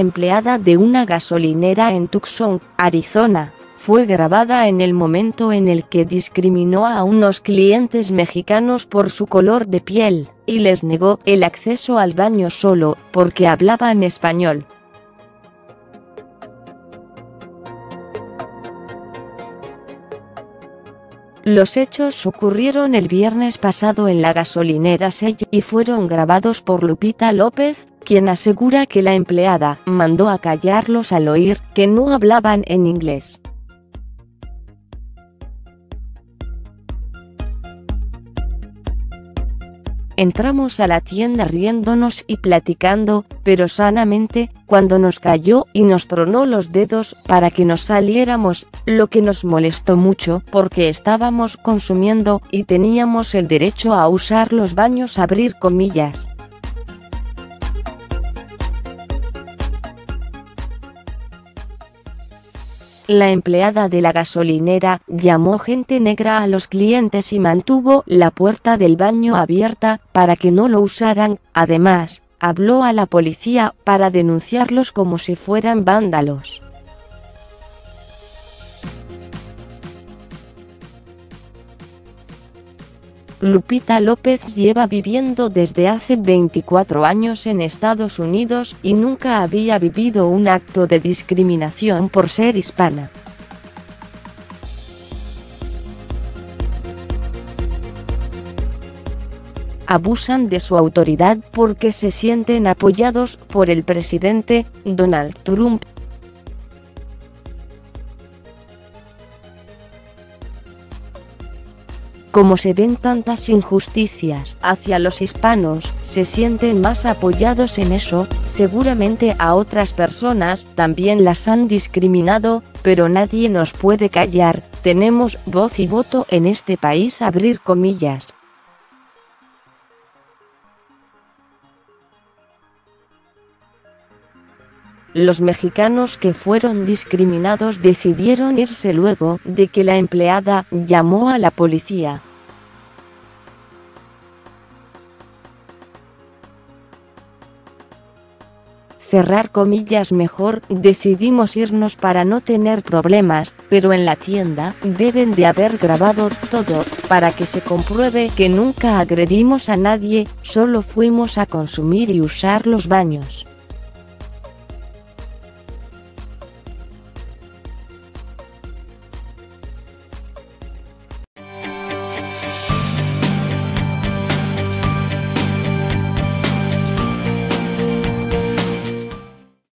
empleada de una gasolinera en Tucson, Arizona, fue grabada en el momento en el que discriminó a unos clientes mexicanos por su color de piel, y les negó el acceso al baño solo porque hablaban español. Los hechos ocurrieron el viernes pasado en la gasolinera Shell y fueron grabados por Lupita López, quien asegura que la empleada mandó a callarlos al oír que no hablaban en inglés. Entramos a la tienda riéndonos y platicando, pero sanamente, cuando nos cayó y nos tronó los dedos para que nos saliéramos, lo que nos molestó mucho porque estábamos consumiendo y teníamos el derecho a usar los baños abrir comillas. La empleada de la gasolinera llamó gente negra a los clientes y mantuvo la puerta del baño abierta para que no lo usaran. Además, habló a la policía para denunciarlos como si fueran vándalos. Lupita López lleva viviendo desde hace 24 años en Estados Unidos y nunca había vivido un acto de discriminación por ser hispana. Abusan de su autoridad porque se sienten apoyados por el presidente, Donald Trump. Como se ven tantas injusticias hacia los hispanos, se sienten más apoyados en eso. Seguramente a otras personas también las han discriminado, pero nadie nos puede callar, tenemos voz y voto en este país abrir comillas. Los mexicanos que fueron discriminados decidieron irse luego de que la empleada llamó a la policía. Cerrar comillas mejor, decidimos irnos para no tener problemas, pero en la tienda deben de haber grabado todo, para que se compruebe que nunca agredimos a nadie, solo fuimos a consumir y usar los baños.